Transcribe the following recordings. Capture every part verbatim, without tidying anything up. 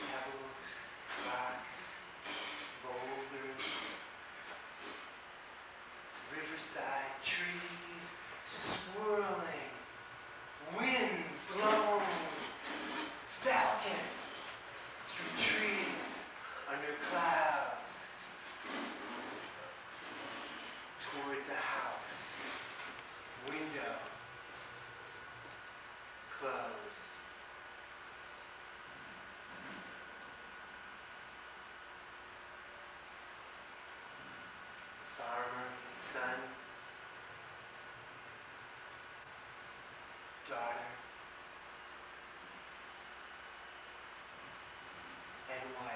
pebbles, rocks, boulders, riverside trees swirling, wind blown, falcon through trees under clouds, towards a house, window closed. Daughter and wife.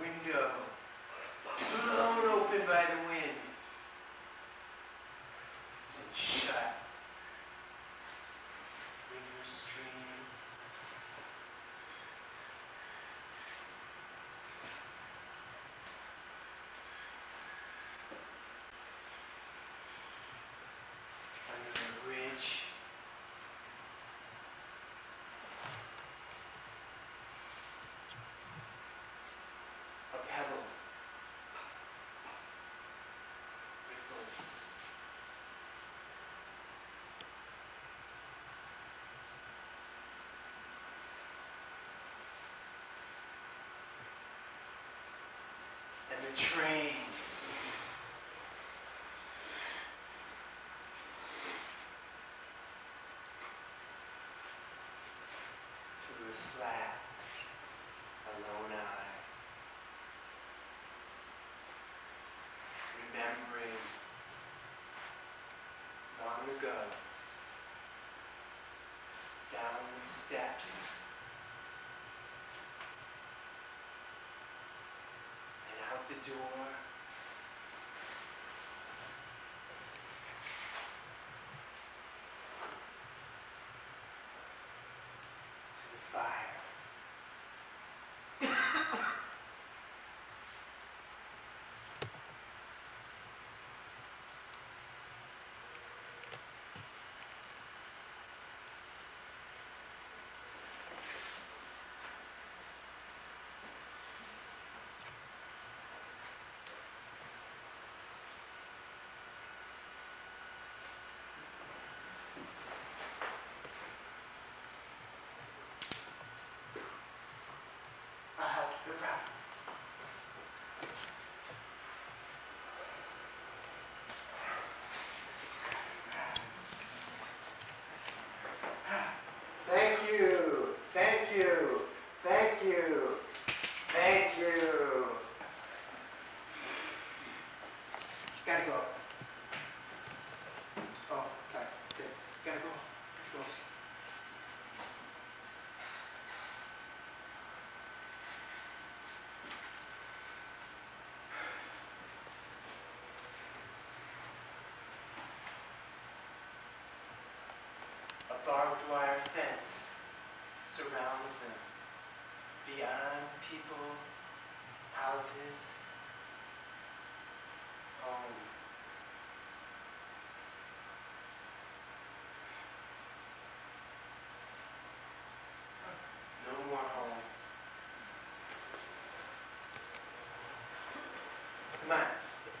Window blown open by the wind and shut. And the trains through a slab, a lone eye, remembering long ago, down the steps. The door to the fire. Thank you, thank you, thank you, thank you. Gotta go. Oh, sorry, gotta go. Go. Barbed wire fence surrounds them. Beyond people, houses, home. No more home. Come on,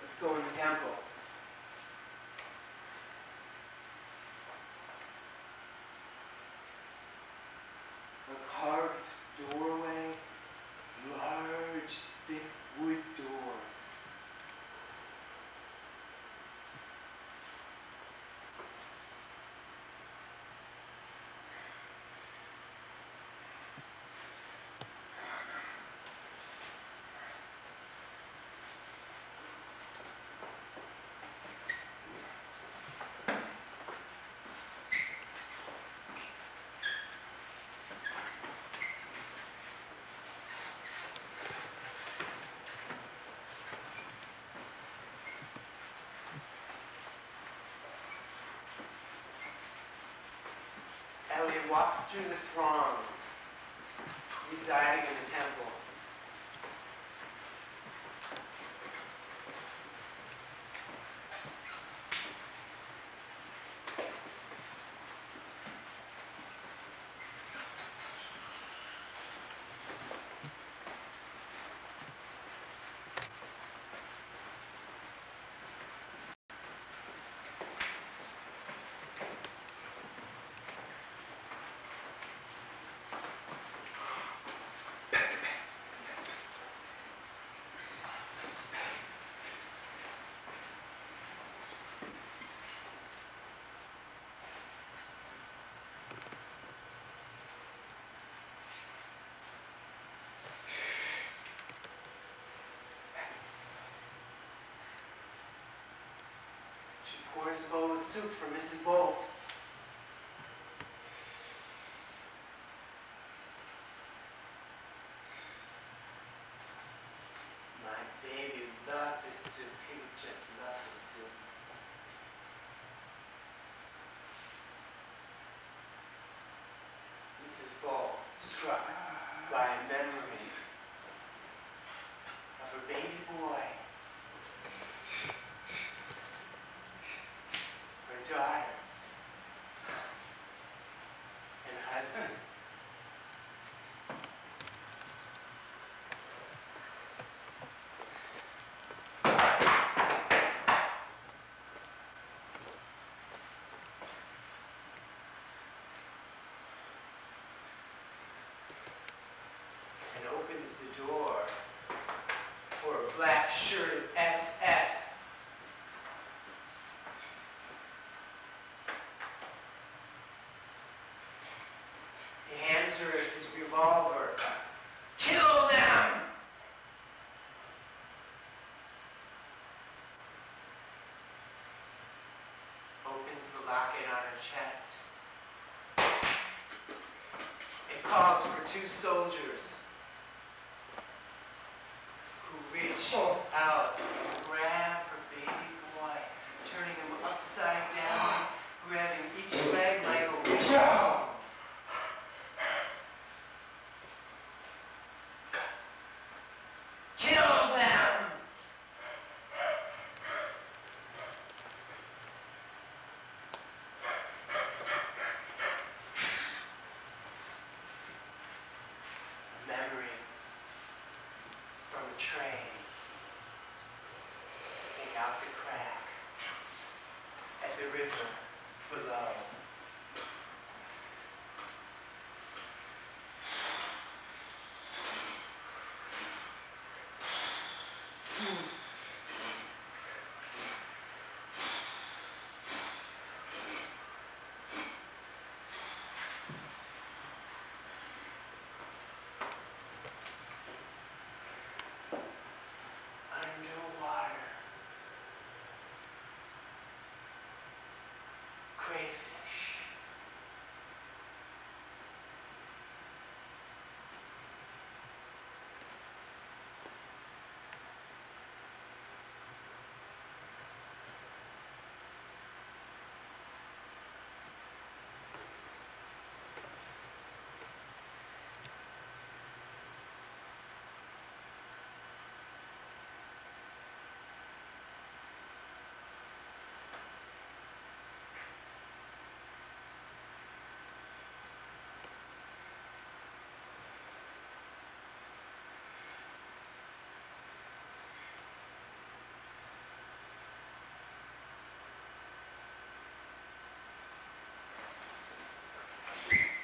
let's go in the temple. Carved doorway, large, thick wood doors. Walks through the throngs, residing in the temple. Pours a bowl of soup for Missus Bowles. My baby loves this soup. He would just love this soup. Missus Bowles, struck by a memory of her baby boy, daughter and husband. And opens the door for a black shirted S S revolver. Kill them! Opens the locket on her chest. It calls for two soldiers who reach out and grab her baby boy, turning him upside down, grabbing each leg like a witch. Train, and out the crack at the river below.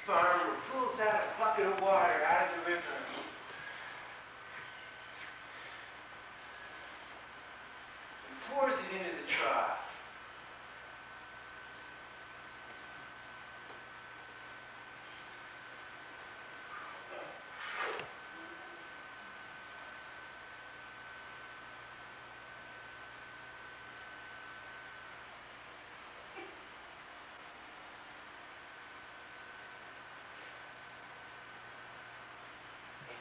Farmer pulls out a bucket of water out of the river. And pours it into the trough.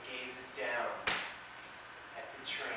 Gazes down at the train.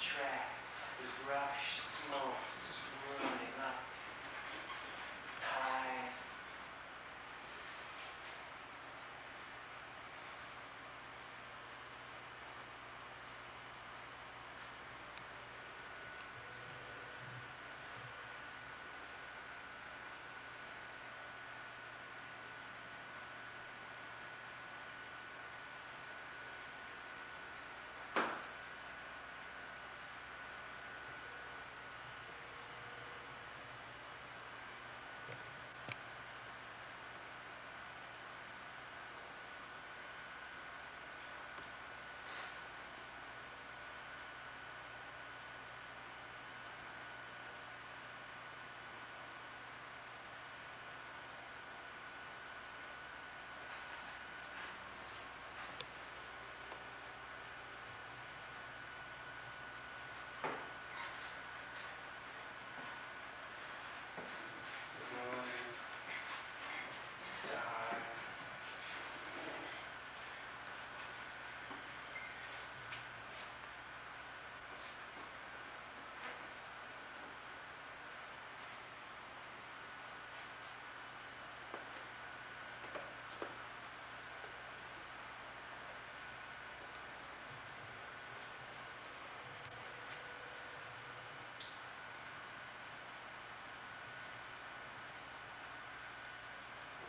tracks, the brush, smoke, swirling up, ties.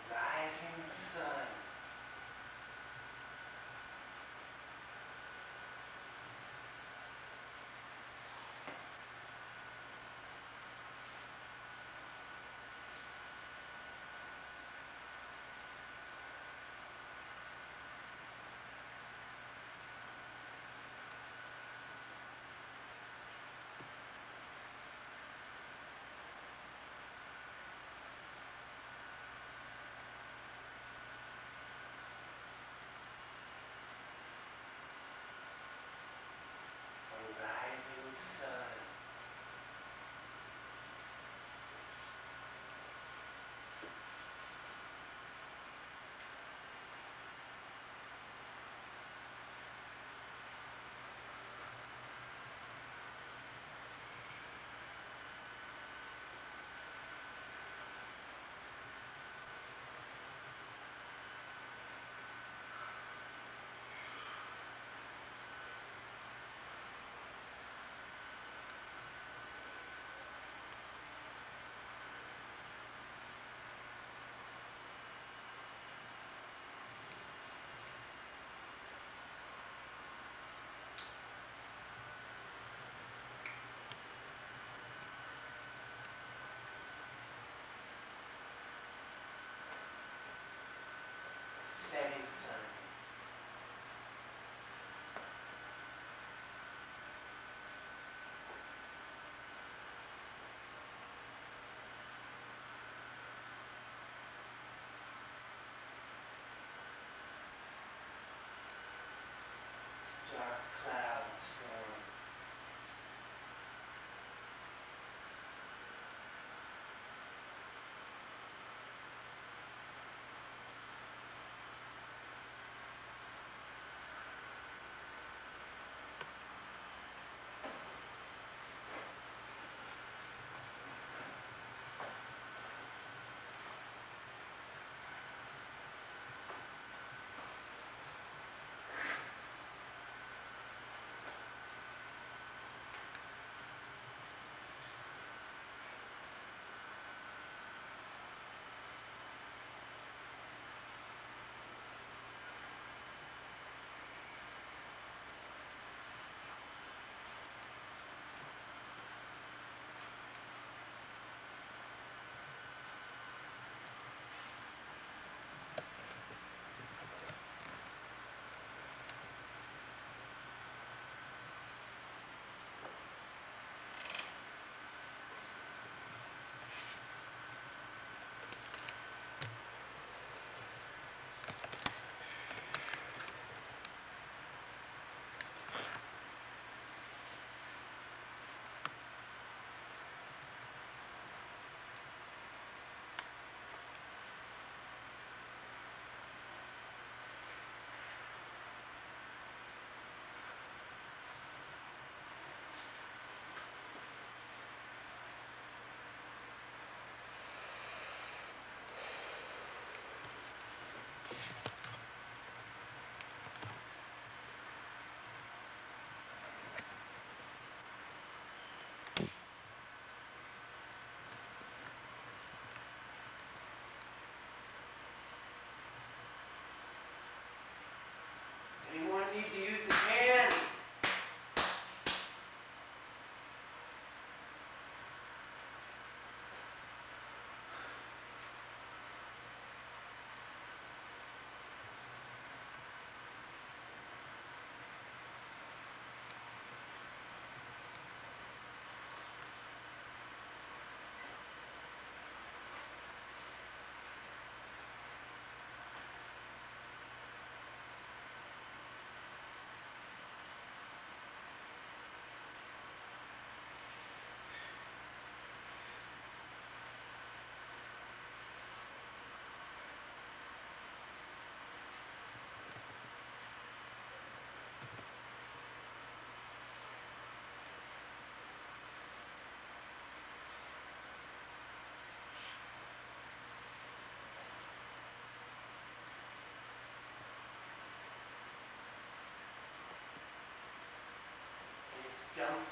Rising sun.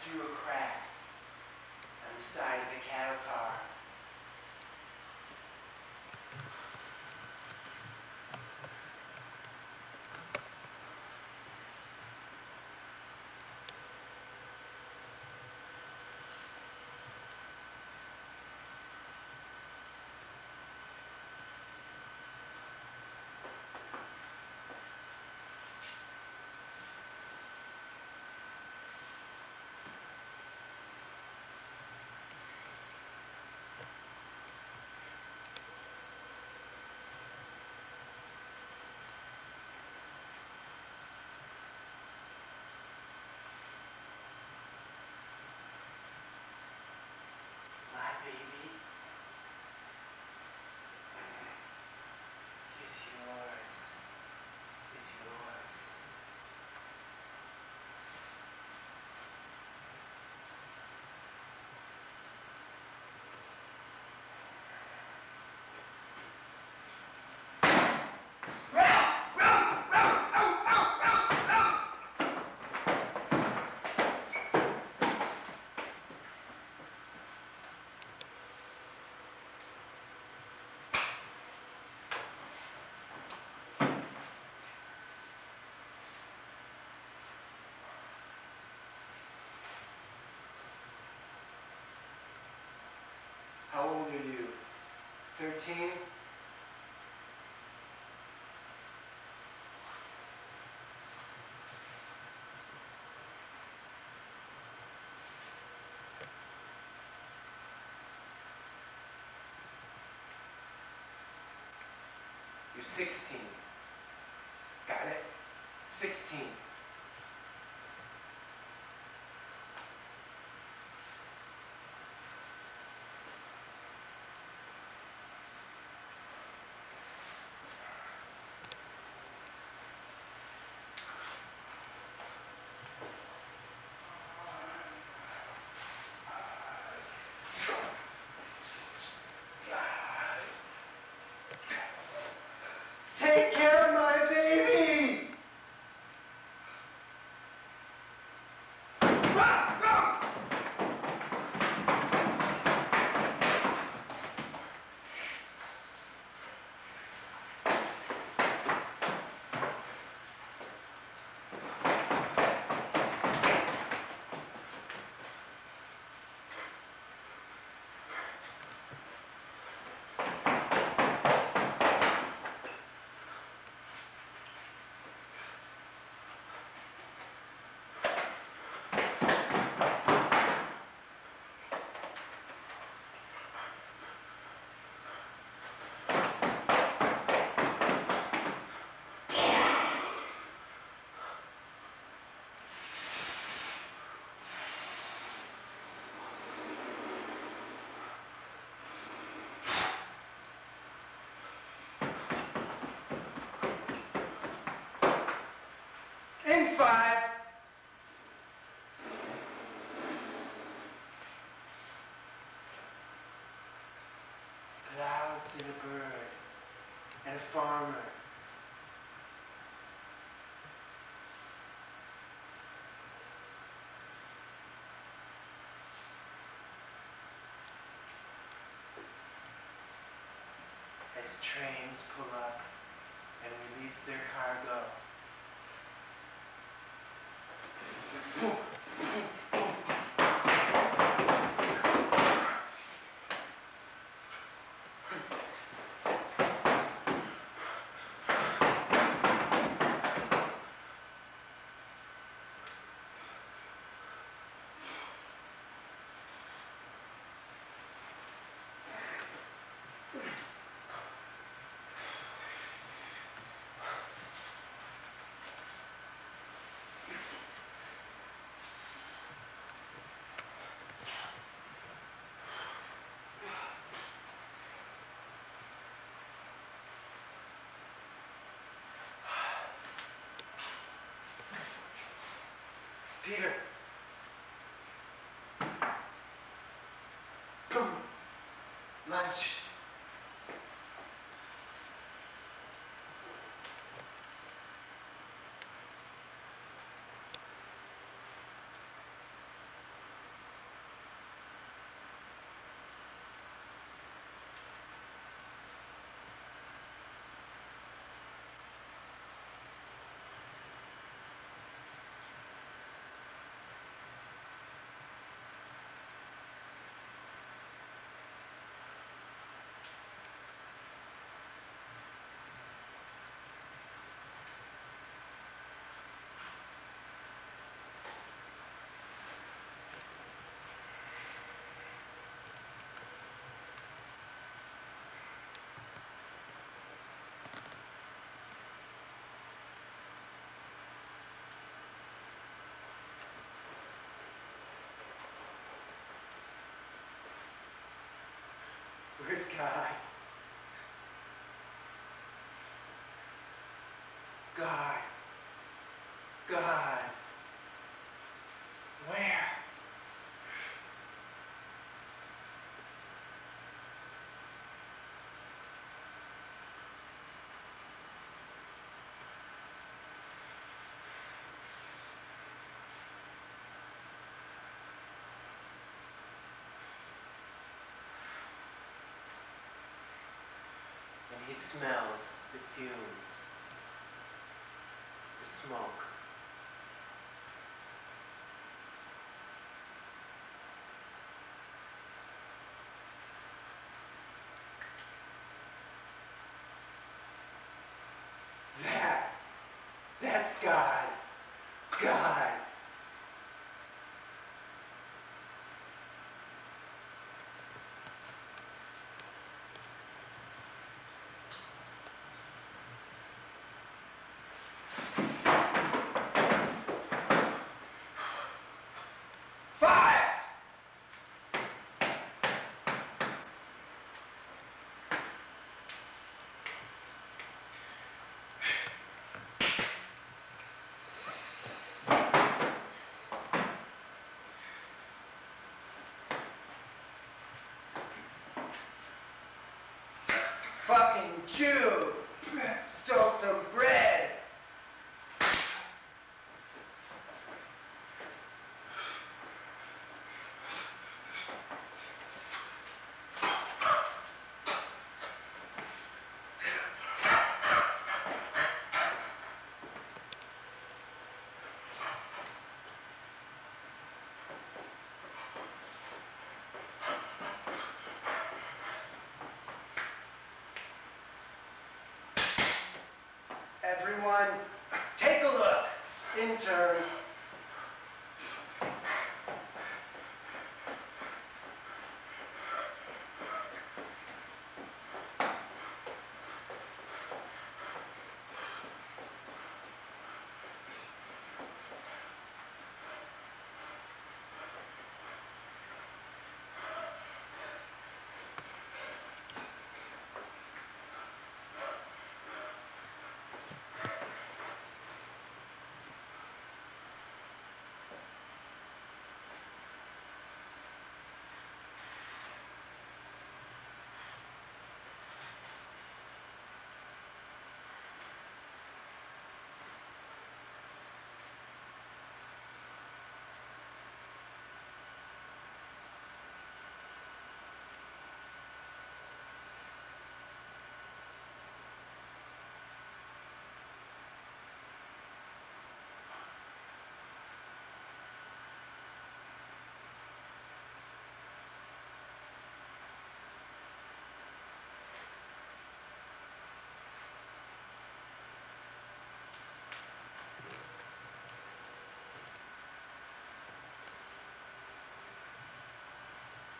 through a crack on the side of the cattle car. How old are you? Thirteen? You're sixteen. Got it? Sixteen. And a bird, and a farmer. As trains pull up and release their cargo. Peter. Boom. Lunch. Where's God? God. God. Where? He smells the fumes, the smoke. That, that's God, God. Fucking Jew stole some bread. Everyone, take a look in turn.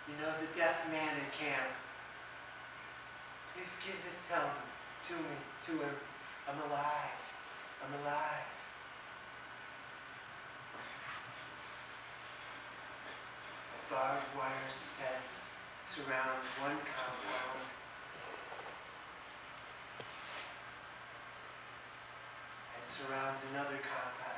You know the deaf man in camp. Please give this tell to me, to him. I'm alive. I'm alive. A barbed wire fence surrounds one compound. And surrounds another compound.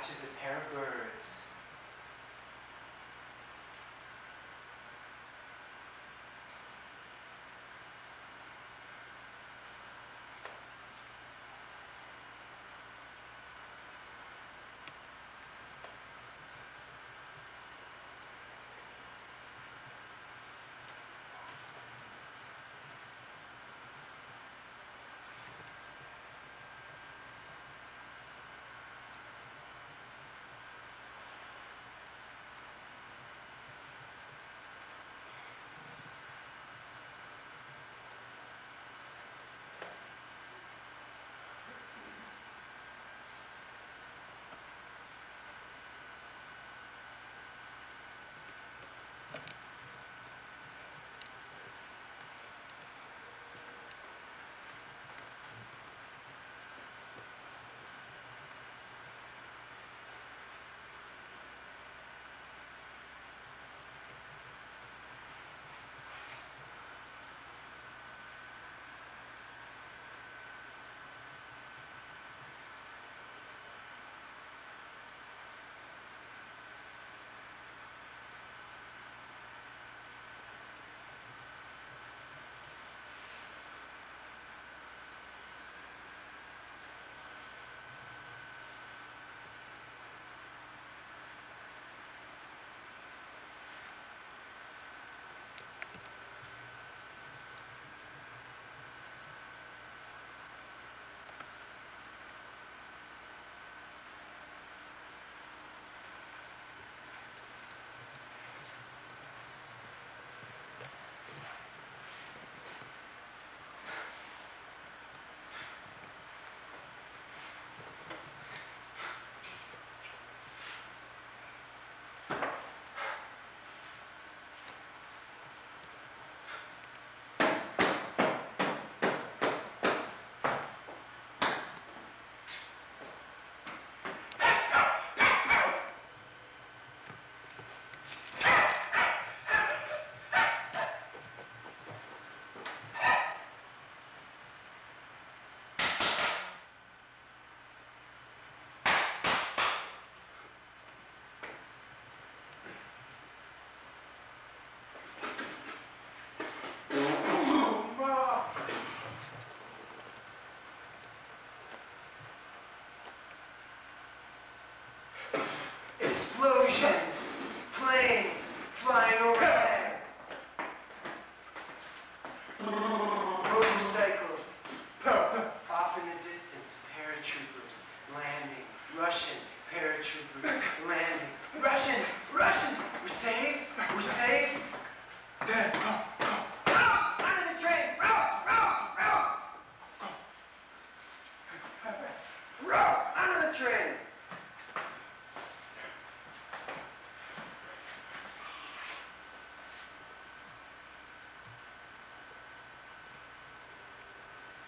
catches a pair of birds.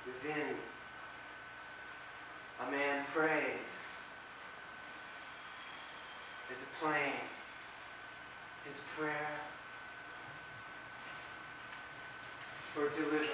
Within, a man prays. There's a plane, his prayer for deliverance.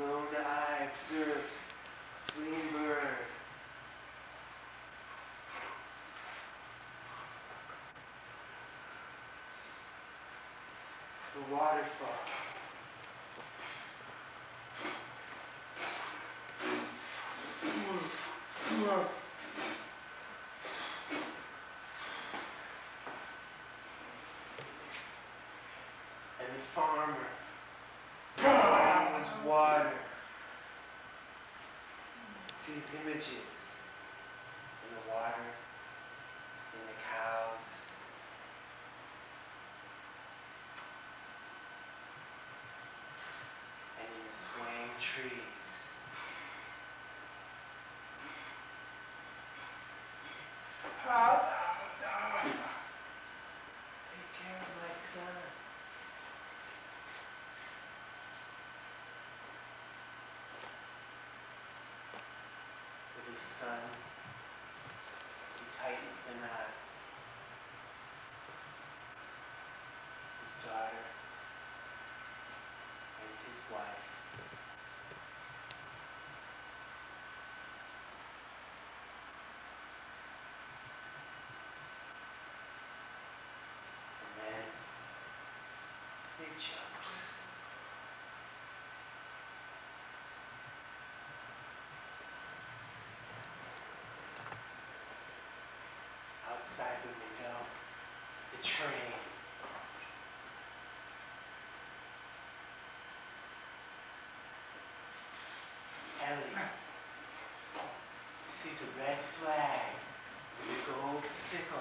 Alone I observes a fleeing bird. The waterfall. farmer. God is water. Sees images in the water, in the cows. And in the swaying trees. Pop. His son, he tightens the knot. His daughter and his wife. And then he jumps. Outside the window, the train. Ellie sees a red flag with a gold sickle.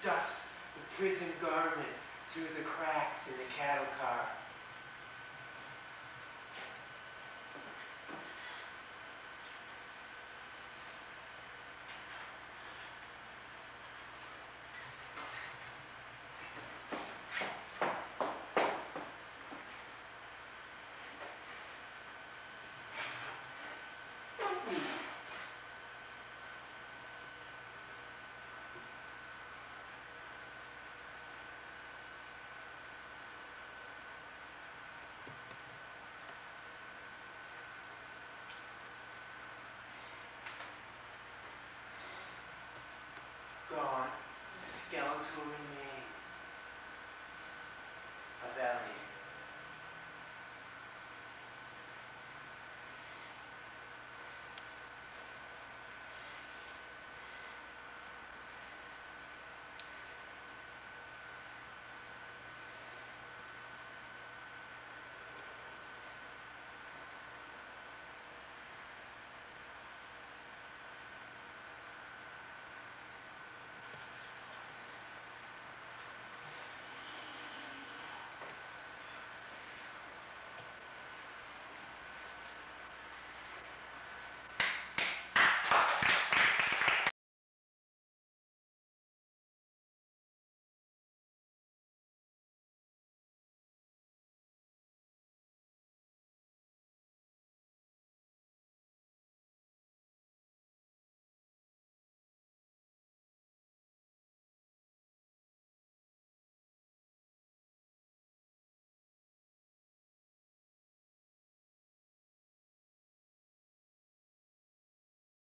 Stuffs the prison garment through the cracks in the cattle car.